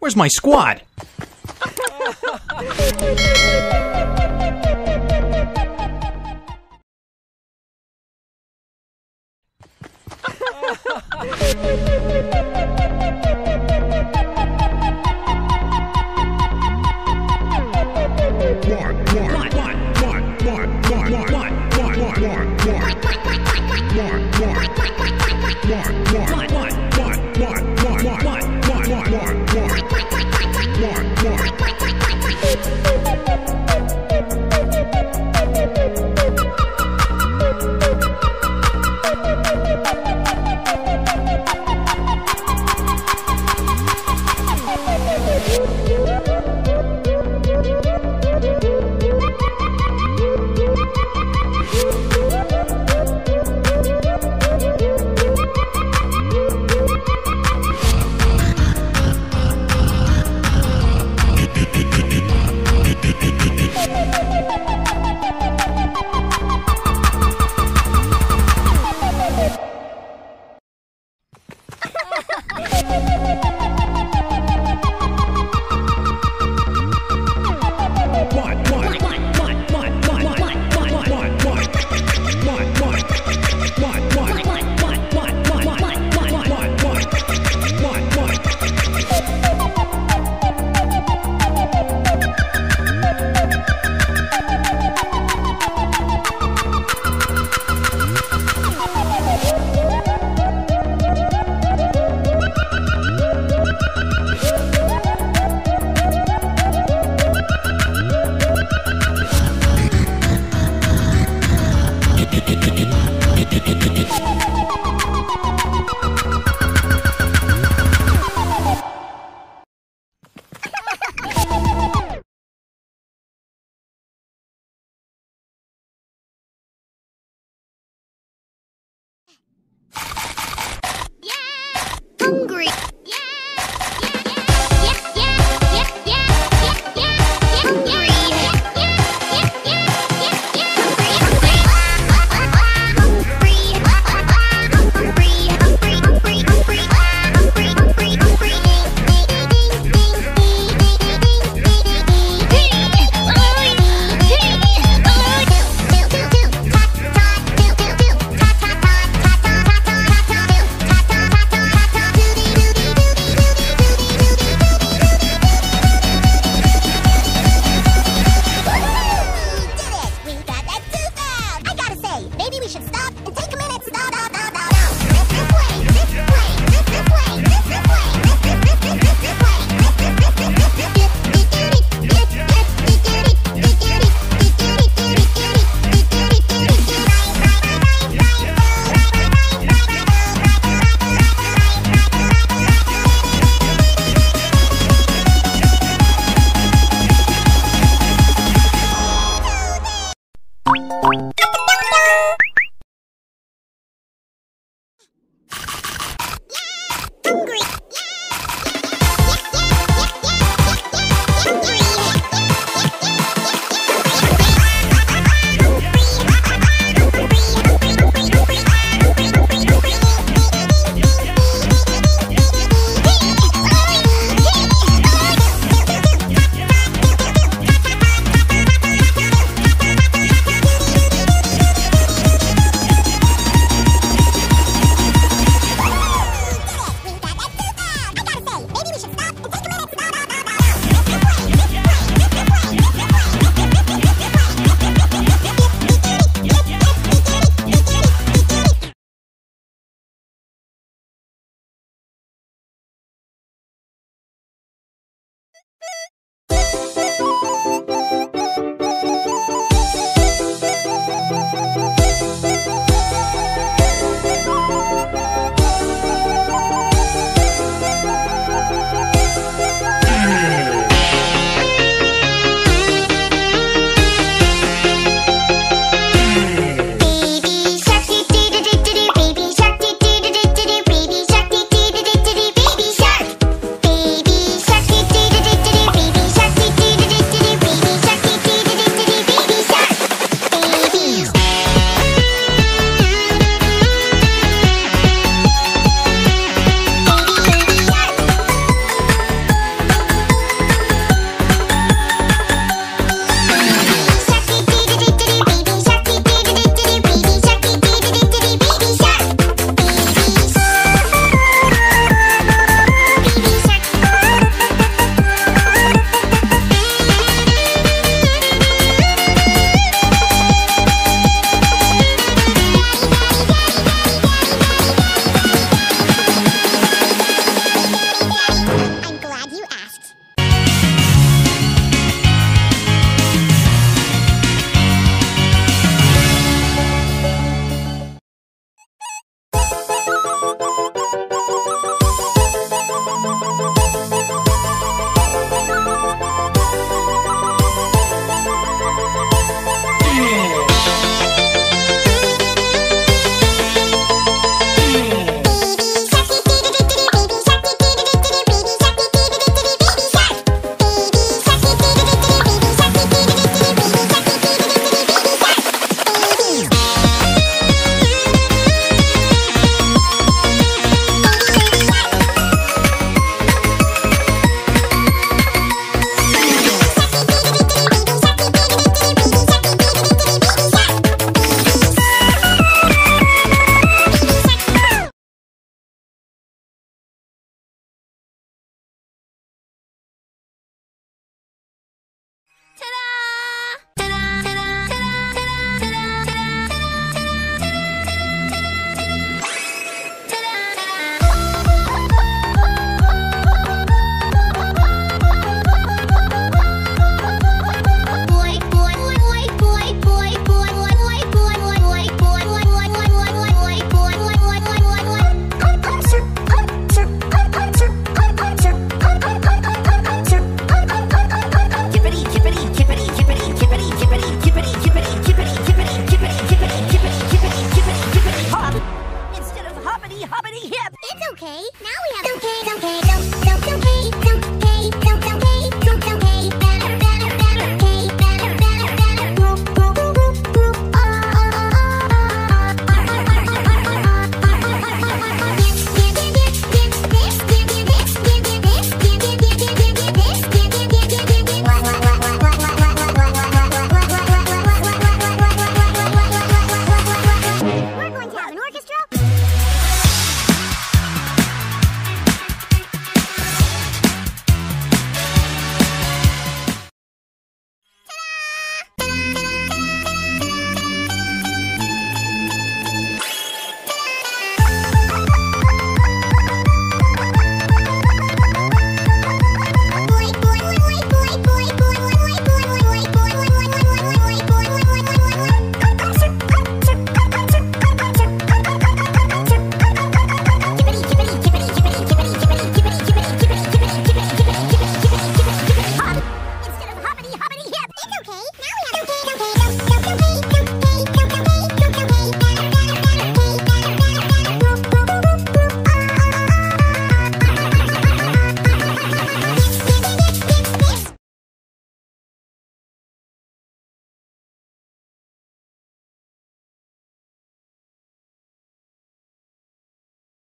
Where's my squad? Hungry.